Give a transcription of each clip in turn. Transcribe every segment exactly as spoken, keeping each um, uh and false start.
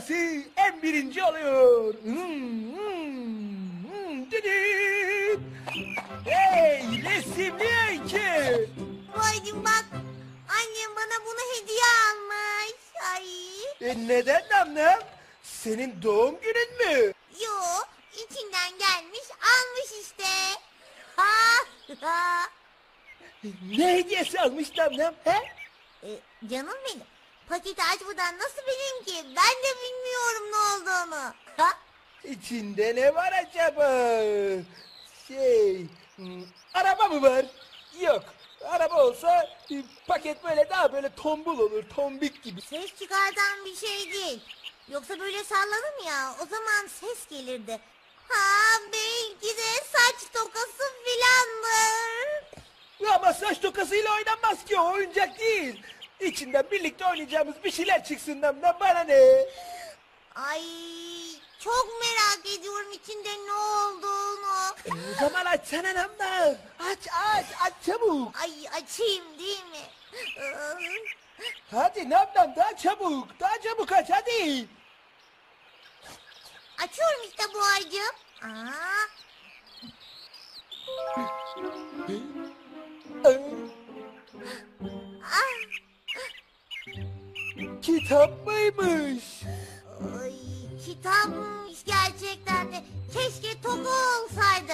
numarası en birinci oluyor. Hmm, hmm, hmm, düdüm. Hey resimli Öykü. Babacığım bak, annem bana bunu hediye almış. Ay. E neden Namnam? Senin doğum günün mü? Yo, içinden gelmiş almış işte. Ha ha. Ne hediyesi almış Namnam? He? E, canım benim. Paketi açmadan nasıl bileyim ki? Ben de bilmiyorum ne olduğunu. Ha? İçinde ne var acaba? Şey, araba mı var? Yok. Araba olsa paket böyle daha böyle tombul olur, tombik gibi. Ses çıkartan bir şey değil. Yoksa böyle sallanım ya, o zaman ses gelirdi. Ha, belki de saç tokası filandır. Ama saç tokasıyla oynanmaz ki, o oyuncak değil. İçinden birlikte oynayacağımız bir şeyler çıksın da bana ne? Ay, çok merak ediyorum içinde ne olduğunu. E, o zaman açsana Namnam. Aç aç aç çabuk. Ay açayım değil mi? Hadi Namnam daha çabuk. Daha çabuk aç hadi. Açıyorum işte bu aycım. Aa. Kitap mıymış? Ay, kitapmış gerçekten de. Keşke toku olsaydı.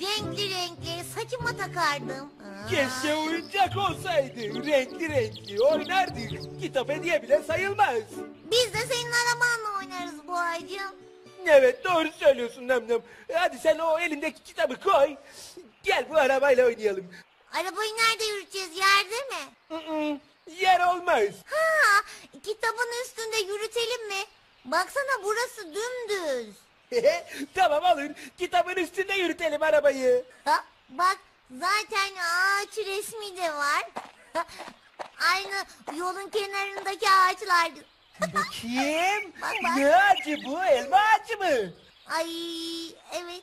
Renkli renkli saçıma takardım. Aa. Keşke oyuncak olsaydı. Renkli renkli oynardık. Kitap hediye bile sayılmaz. Biz de senin arabanla oynarız bu aycığım. Evet doğru söylüyorsun Namnam. Hadi sen o elindeki kitabı koy. Gel bu arabayla oynayalım. Arabayı nerede yürüteceğiz? Yerde mi? Hı hı. Yer olmaz. Ha, kitabın üstünde yürütelim mi? Baksana burası dümdüz. Tamam olur. Kitabın üstünde yürütelim arabayı. Ha, bak zaten ağaç resmi de var. Aynı yolun kenarındaki ağaçlar. Bakayım. Bak, bak. Ne ağacı bu? Elma ağacı mı? Ay evet.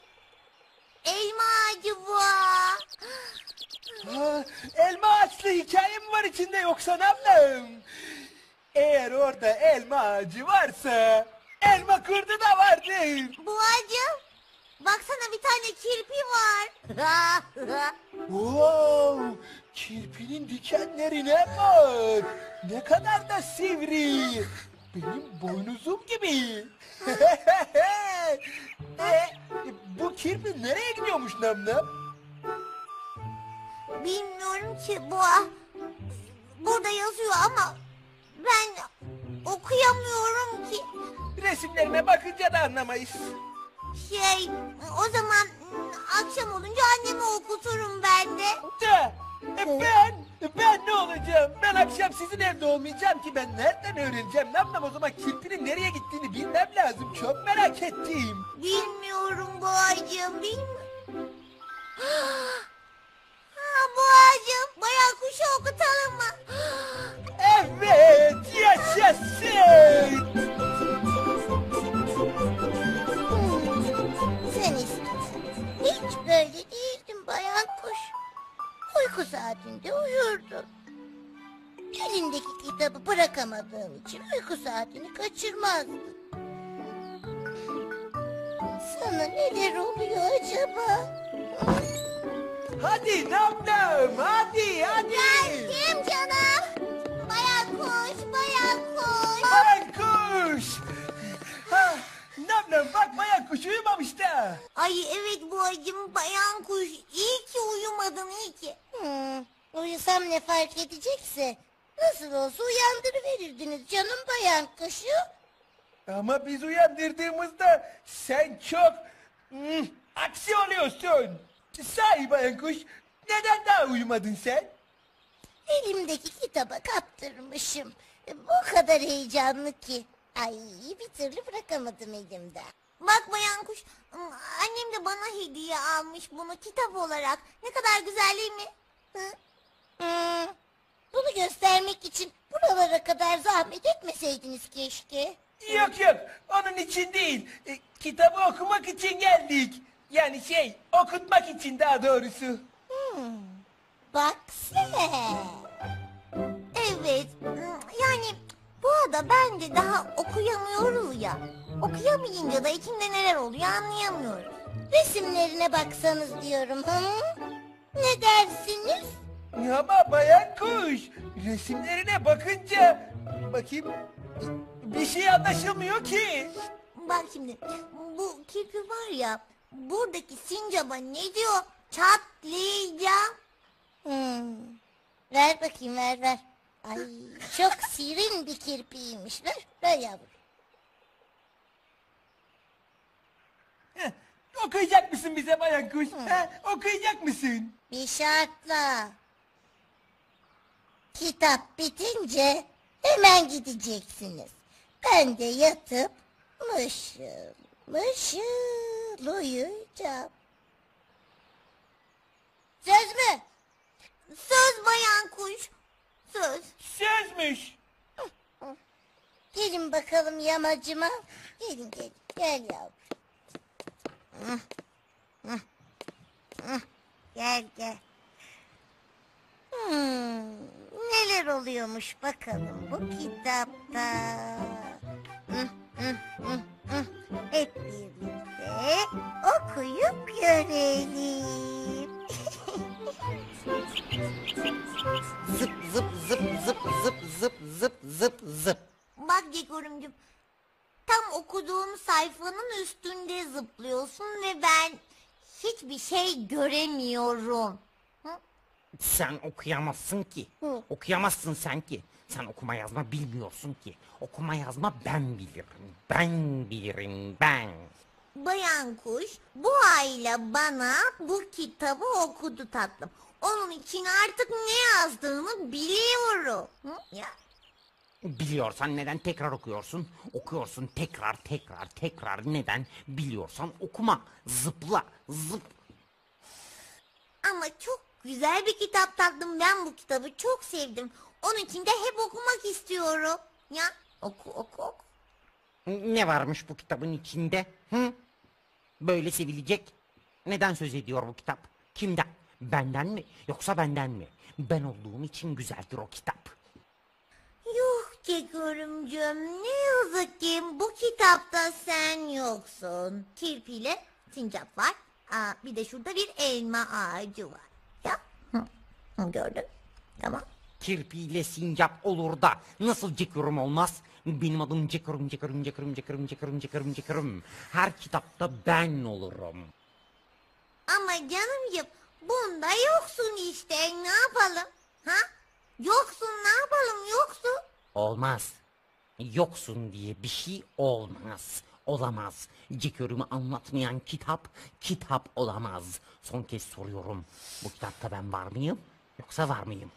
Elma ağacı bu. Aa, elma ağaçlı hikaye mi var içinde yoksa Namnam? Eğer orada elma ağacı varsa elma kurdu da vardır. Bu ağacı baksana bir tane kirpi var. Wow, kirpinin dikenlerine bak. Ne kadar da sivri. Benim boynuzum gibi. e, bu kirpi nereye gidiyormuş Namnam? Bilmiyorum ki bu burada yazıyor ama ben okuyamıyorum ki. Resimlerine bakınca da anlamayız. Şey o zaman akşam olunca anneme okuturum ben de. De ben ben ne olacağım? Ben akşam sizin evde olmayacağım ki ben nereden öğreneceğim? Namnam o zaman kirpinin nereye gittiğini bilmem lazım. Çok merak ettim. Bilmiyorum bu aycığım bilmiyorum. Boğacığım bayağı kuşu okutalım mı? Evet yaşasın. Sen istiyorsun. Hiç böyle değildin bayağı kuş. Uyku saatinde uyurdun. Elindeki kitabı bırakamadığın için uyku saatini kaçırmazdın. Sana neler oluyor acaba? Hadi Namnam, hadi, hadi. Ben kim canım? Bayan kuş, bayan kuş. Bayan kuş. Ha, Namnam bak bayan kuş uyumamış da. Ay evet boğacığım bayan kuş. İyi ki uyumadın, iyi ki. Hmm, uyusam ne fark edecekse. Nasıl olsa uyandırıverirdiniz canım bayan kuşu. Ama biz uyandırdığımızda sen çok hmm, aksi oluyorsun. Sahi bayan kuş, neden daha uyumadın sen? Elimdeki kitaba kaptırmışım. O kadar heyecanlı ki. Ay bir türlü bırakamadım elimde. Bak bayan kuş, annem de bana hediye almış bunu kitap olarak. Ne kadar güzel değil mi? Hı? Hmm. Bunu göstermek için buralara kadar zahmet etmeseydiniz keşke. Yok yok, onun için değil. E, kitabı okumak için geldik. Yani şey, okutmak için daha doğrusu. Hmm, baksana. Evet, yani Bu arada bence daha okuyamıyoruz ya. Okuyamayınca da içinde neler oluyor anlayamıyoruz. Resimlerine baksanız diyorum. Hı? Ne dersiniz? Ya ama bayan kuş, resimlerine bakınca bakayım bir şey anlaşılmıyor ki. Bak şimdi bu kirpi var ya, buradaki sincaba ne diyor? Çatlayacağım. Hmm. Ver bakayım, ver ver. Ay çok şirin bir kirpiymiş. Ver, ver yavrum. Heh, okuyacak mısın bize bayan kuş? Ha, okuyacak mısın? Bir şartla. Kitap bitince hemen gideceksiniz. Ben de yatıp mışıl mışıl uyuyacağım. Söz mü? Söz bayan kuş. Söz. Sözmüş. Gelin bakalım yamacıma. Gelin gelin. Gel yavrum. Gel gel. Hmm, neler oluyormuş bakalım bu kitapta. Hep birlikte okuyup görelim. Zıp zıp zıp zıp zıp zıp zıp zıp zıp. Bak Gekorumcum, tam okuduğum sayfanın üstünde zıplıyorsun ve ben hiçbir şey göremiyorum. Sen okuyamazsın ki. Hı. Okuyamazsın sen ki. Sen okuma yazma bilmiyorsun ki. Okuma yazma ben bilirim. Ben bilirim ben. Bayan kuş bu aile bana bu kitabı okudu tatlım. Onun için artık ne yazdığını biliyorum. Hı? Ya. Biliyorsan neden tekrar okuyorsun? Okuyorsun tekrar tekrar tekrar neden? Biliyorsan okuma. Zıpla zıp. Ama çok güzel bir kitap tatlım, ben bu kitabı çok sevdim. Onun için de hep okumak istiyorum. Ya oku oku oku. Ne varmış bu kitabın içinde? Hı? Böyle sevilecek. Neden söz ediyor bu kitap? Kimden? Benden mi? Yoksa benden mi? Ben olduğum için güzeldir o kitap. Yuh Gekorumcum, ne yazık ki bu kitapta sen yoksun. Kirpiyle sincap var. Aa, bir de şurada bir elma ağacı var. Ya, gördün, tamam. Kirpiyle sincap olur da nasıl Gekorum olmaz? Benim adım Gekorum, Gekorum, Gekorum, Gekorum, Gekorum, Gekorum, Gekorum. Her kitapta ben olurum. Ama canımcım, bunda yoksun işte, ne yapalım? Ha? Yoksun, ne yapalım, yoksun? Olmaz. Yoksun diye bir şey olmaz. Olamaz. Gekorum'u anlatmayan kitap, kitap olamaz. Son kez soruyorum. Bu kitapta ben var mıyım? Yoksa var mıyım?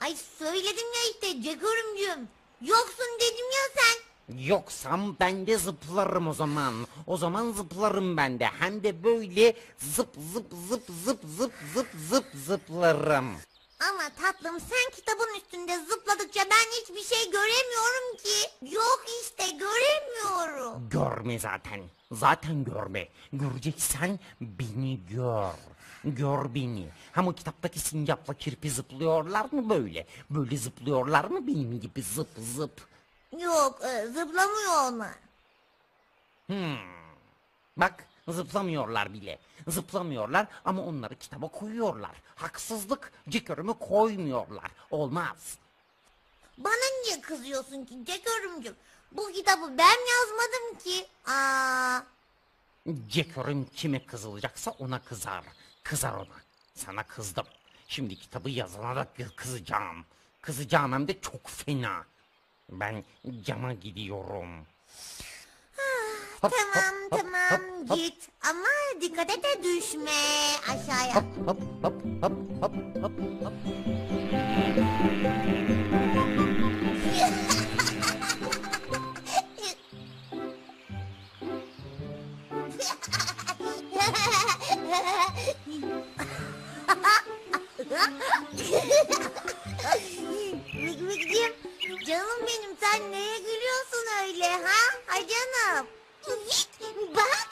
Ay söyledim ya işte Gekorum'cum. Yoksun dedim ya sen. Yoksam ben de zıplarım o zaman. O zaman zıplarım ben de. Hem de böyle zıp zıp zıp zıp zıp zıp zıp zıplarım. Ama tatlım sen kitabın üstünde zıpladıkça ben hiçbir şey göremiyorum ki. Yok işte göremiyorum. Görme zaten. Zaten görme. Göreceksen beni gör. Gör beni. Hem o kitaptaki sincapla kirpi zıplıyorlar mı böyle? Böyle zıplıyorlar mı benim gibi zıp zıp? Yok zıplamıyor onlar. Hmm. Bak. Zıplamıyorlar bile. Zıplamıyorlar ama onları kitaba koyuyorlar. Haksızlık. Gekorum'u koymuyorlar. Olmaz. Bana niye kızıyorsun ki Gekorum'cum? Bu kitabı ben yazmadım ki. Aa. Gekorum kime kızılacaksa ona kızar. Kızar ona. Sana kızdım. Şimdi kitabı yazana da kızacağım. Kızacağım hem de çok fena. Ben cama gidiyorum. Hop, tamam hop, tamam hop, hop, git hop. Ama dikkat et de düşme aşağıya. Hop hop hop hop hop hop hop. Canım benim sen neye gülüyorsun öyle ha? Ay canım. Bak,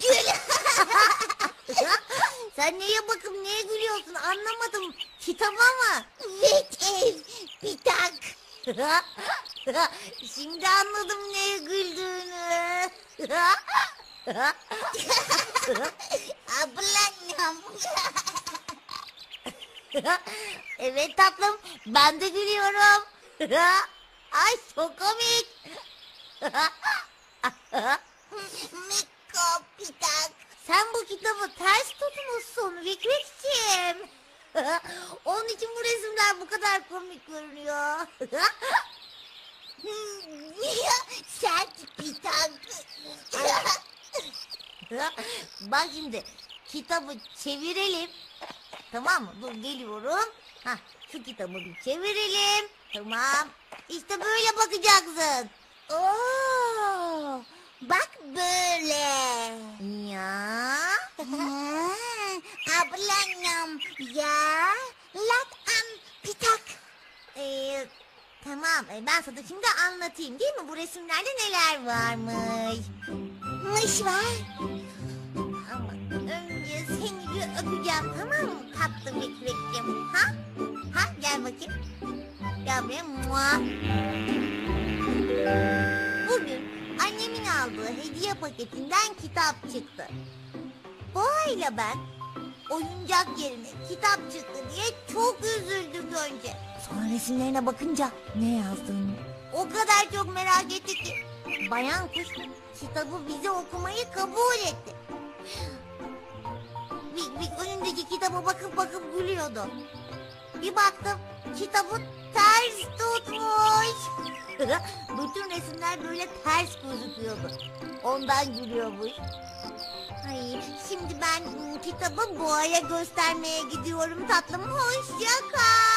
gül. Sen neye bakıp neye gülüyorsun anlamadım. Kitaba mı? Vik ev, bir tak. Şimdi anladım neye güldüğünü. Ablanam. Evet tatlım, ben de gülüyorum. Ay çok komik. Mikko pitak. Sen bu kitabı ters tutmuşsun Vikvik'ciğim. Onun için bu resimler bu kadar komik görünüyor. Sen pitak. Bak şimdi kitabı çevirelim. Tamam mı? Dur geliyorum. Hah, şu kitabı bir çevirelim. Tamam. İşte böyle bakacaksın. Oo, bak böyle. Ya. Ablanam ya. Lat an pitak. Ee, tamam. Ben sana şimdi anlatayım değil mi? Bu resimlerde neler varmış? Mış var. Ama önce seni bir öpeceğim. Tamam mı? Tatlı Vikvik'cim. Ha? Ha? Gel bakayım. Gel buraya. Bugün annemin aldığı hediye paketinden kitap çıktı. Boğa'yla ben oyuncak yerine kitap çıktı diye çok üzüldüm önce. Sonra resimlerine bakınca ne yazdığını o kadar çok merak etti ki. Bayan kuş kitabı bize okumayı kabul etti. Vikvik önündeki kitaba bakıp bakıp gülüyordu. Bir baktım kitabı ters tutmuş. Bütün resimler böyle ters gözüküyordu. Ondan gülüyormuş. Ay, şimdi ben kitabı Boğa'ya göstermeye gidiyorum tatlım. Hoşça kal.